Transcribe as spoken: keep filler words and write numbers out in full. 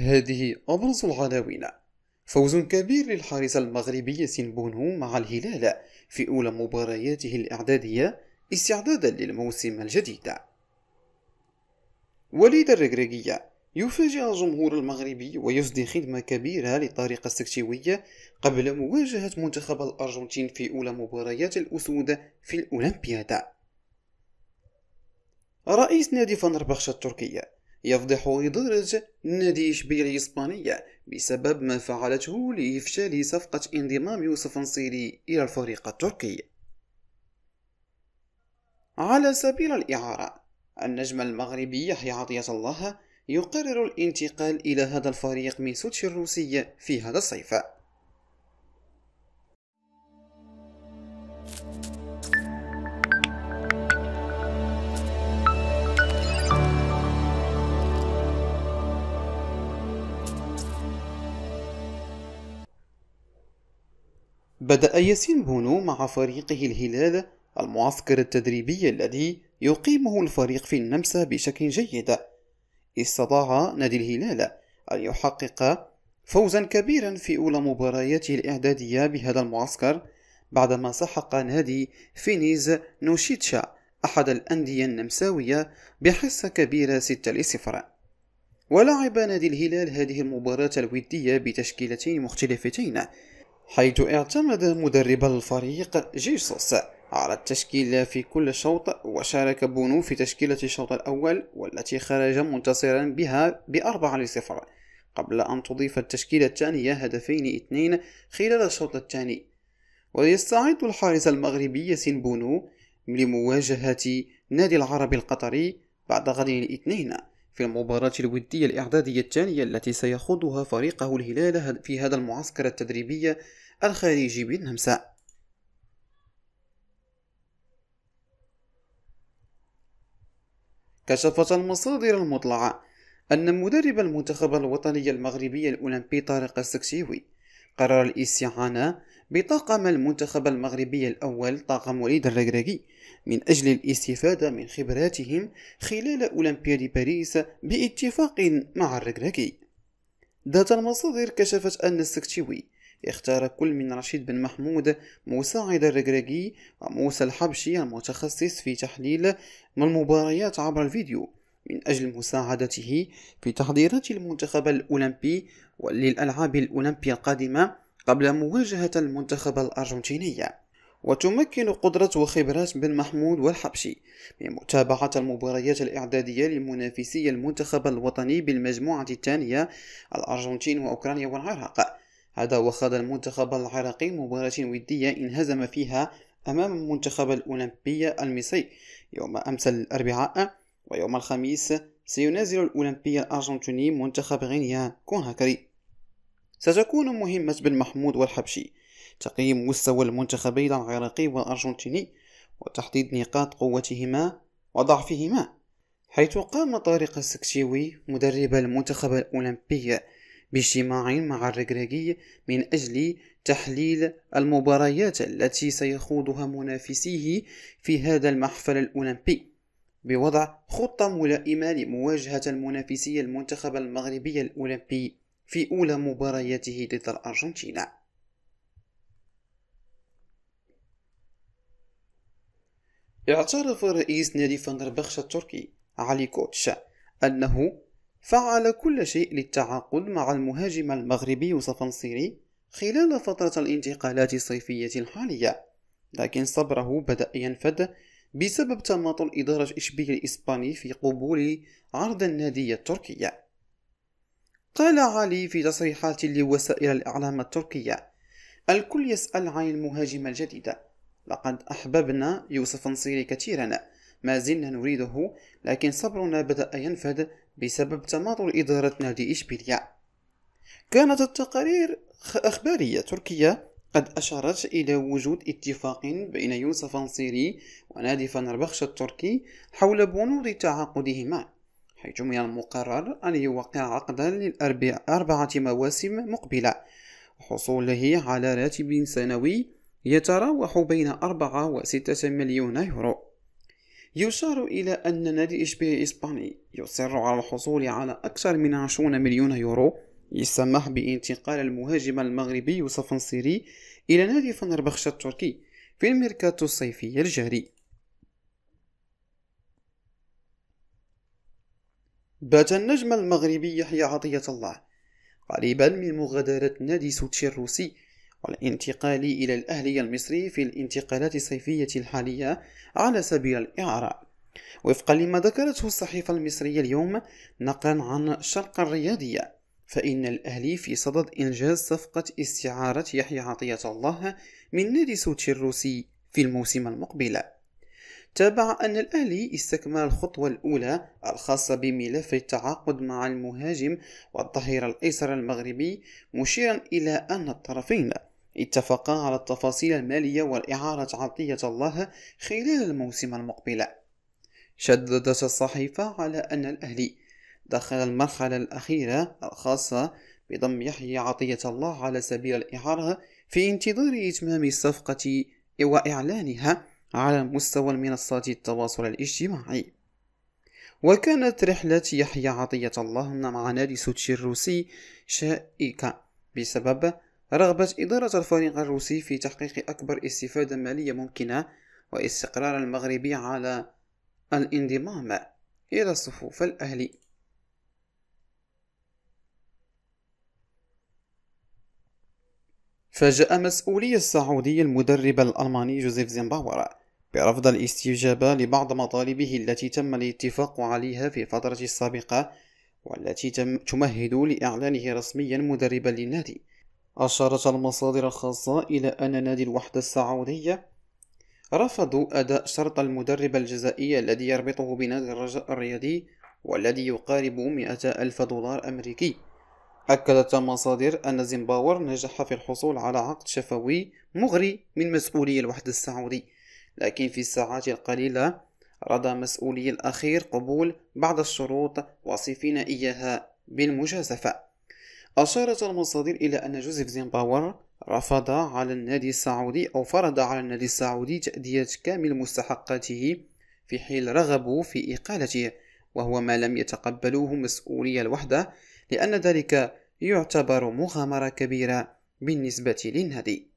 هذه أبرز العناوين. فوز كبير للحارس المغربي ياسين بونو مع الهلال في أولى مبارياته الإعدادية استعدادا للموسم الجديد. وليد الركراكي يفاجئ الجمهور المغربي ويسدي خدمة كبيرة لطارق السكتيوي قبل مواجهة منتخب الأرجنتين في أولى مباريات الأسود في الأولمبياد. رئيس نادي فنربخشة التركية يفضح إدارة نادي إشبيلية الإسبانية بسبب ما فعلته لإفشال صفقة انضمام يوسف نصيري إلى الفريق التركي على سبيل الإعارة. النجم المغربي يحيى عطية الله يقرر الانتقال إلى هذا الفريق من سوتشي الروسي في هذا الصيف. بدأ ياسين بونو مع فريقه الهلال المعسكر التدريبي الذي يقيمه الفريق في النمسا بشكل جيد. استطاع نادي الهلال أن يحقق فوزا كبيرا في أولى مبارياته الإعدادية بهذا المعسكر بعدما سحق نادي فينيس نوشيتشا أحد الأندية النمساوية بحصة كبيرة ستة لصفر. ولعب نادي الهلال هذه المباراة الودية بتشكيلتين مختلفتين، حيث اعتمد مدرب الفريق جيسوس على التشكيل في كل شوط، وشارك بونو في تشكيلة الشوط الأول والتي خرج منتصرا بها بأربعة لصفر قبل أن تضيف التشكيلة الثانية هدفين اثنين خلال الشوط الثاني. ويستعد الحارس المغربي ياسين بونو لمواجهة نادي العرب القطري بعد غد الاثنين في المباراة الودية الإعدادية الثانية التي سيخوضها فريقه الهلال في هذا المعسكر التدريبي الخارجي بالنمسا. كشفت المصادر المطلعة أن مدرب المنتخب الوطني المغربي الأولمبي طارق السكتيوي قرر الاستعانة بطاقم المنتخب المغربي الأول طاقم وليد الركراكي من أجل الاستفادة من خبراتهم خلال أولمبياد باريس باتفاق مع الركراكي. ذات المصادر كشفت أن السكتيوي اختار كل من رشيد بن محمود مساعد الركراكي وموسى الحبشي المتخصص في تحليل من المباريات عبر الفيديو من أجل مساعدته في تحضيرات المنتخب الأولمبي للألعاب الأولمبية القادمة قبل مواجهة المنتخب الأرجنتيني. وتمكن قدرة وخبرات بن محمود والحبشي من متابعة المباريات الإعدادية لمنافسي المنتخب الوطني بالمجموعة الثانية الأرجنتين وأوكرانيا والعراق. هذا وخاض المنتخب العراقي مباراة ودية انهزم فيها أمام المنتخب الأولمبي المصري يوم أمس الأربعاء، ويوم الخميس سينازل الأولمبي الأرجنتيني منتخب غينيا كوناكري. ستكون مهمة بن محمود والحبشي تقييم مستوى المنتخبين العراقي والأرجنتيني وتحديد نقاط قوتهما وضعفهما، حيث قام طارق السكتيوي مدرب المنتخب الأولمبي باجتماع مع الركراكي من أجل تحليل المباريات التي سيخوضها منافسيه في هذا المحفل الأولمبي بوضع خطة ملائمة لمواجهة المنافسي المنتخب المغربي الأولمبي في أولى مبارياته ضد الأرجنتين. اعترف رئيس نادي فنربخشة التركي علي كوتش أنه فعل كل شيء للتعاقد مع المهاجم المغربي يوسف نصيري خلال فترة الانتقالات الصيفية الحالية، لكن صبره بدأ ينفد بسبب تماطل إدارة إشبيلية الإسباني في قبول عرض النادي التركي. قال علي في تصريحات لوسائل الإعلام التركية: الكل يسأل عن المهاجم الجديد، لقد أحببنا يوسف نصيري كثيرا، ما زلنا نريده، لكن صبرنا بدأ ينفد بسبب تماطل إدارة نادي إشبيلية. كانت التقارير أخبارية تركية قد أشارت إلى وجود اتفاق بين يوسف نصيري ونادي فنربخشة التركي حول بنود تعاقدهما، حيث من المقرر أن يوقع عقدا للأربعة مواسم مقبلة وحصوله على راتب سنوي يتراوح بين أربعة وستة مليون يورو. يشار إلى أن نادي إشبيلية الإسباني يصر على الحصول على أكثر من عشرين مليون يورو يسمح بانتقال المهاجم المغربي يوسف نصيري إلى نادي فنربخشة التركي في الميركاتو الصيفي الجاري. بات النجم المغربي يحيى عطية الله قريبا من مغادرة نادي سوتشي الروسي والانتقال إلى الأهلي المصري في الانتقالات الصيفية الحالية على سبيل الإعراء، وفقا لما ذكرته الصحيفة المصرية اليوم نقلا عن شرق الرياضية، فإن الأهلي في صدد إنجاز صفقة استعارة يحيى عطية الله من نادي سوتشي الروسي في الموسم المقبل. تابع أن الأهلي استكمل الخطوة الأولى الخاصة بملف التعاقد مع المهاجم والظهير الأيسر المغربي، مشيرا إلى أن الطرفين اتفقا على التفاصيل المالية والإعارة عطية الله خلال الموسم المقبل. شددت الصحيفة على أن الأهلي دخل المرحلة الأخيرة الخاصة بضم يحيى عطية الله على سبيل الإعارة في انتظار إتمام الصفقة وإعلانها على مستوى المنصات التواصل الاجتماعي. وكانت رحلة يحيى عطية الله مع نادي سوتشي الروسي شائكة بسبب رغبة إدارة الفريق الروسي في تحقيق أكبر استفادة مالية ممكنة واستقرار المغربي على الانضمام إلى صفوف الأهلي. فاجأ مسؤولي السعودي المدرب الألماني جوزيف زينباور برفض الاستجابة لبعض مطالبه التي تم الاتفاق عليها في الفترة السابقة والتي تم تمهد لإعلانه رسميا مدربا للنادي. أشارت المصادر الخاصة إلى أن نادي الوحدة السعودية رفضوا أداء شرط المدرب الجزائري الذي يربطه بنادي الرجاء الرياضي والذي يقارب مئة ألف دولار أمريكي. أكدت مصادر أن زينباور نجح في الحصول على عقد شفوي مغري من مسؤولي الوحدة السعودي، لكن في الساعات القليلة رضى مسؤولي الأخير قبول بعض الشروط وصفين إياها بالمجازفة. أشارت المصادر إلى أن جوزيف زينباور رفض على النادي السعودي أو فرض على النادي السعودي تأدية كامل مستحقاته في حين رغبوا في إقالته، وهو ما لم يتقبلوه مسؤولي الوحدة لأن ذلك يعتبر مغامرة كبيرة بالنسبة للنادي.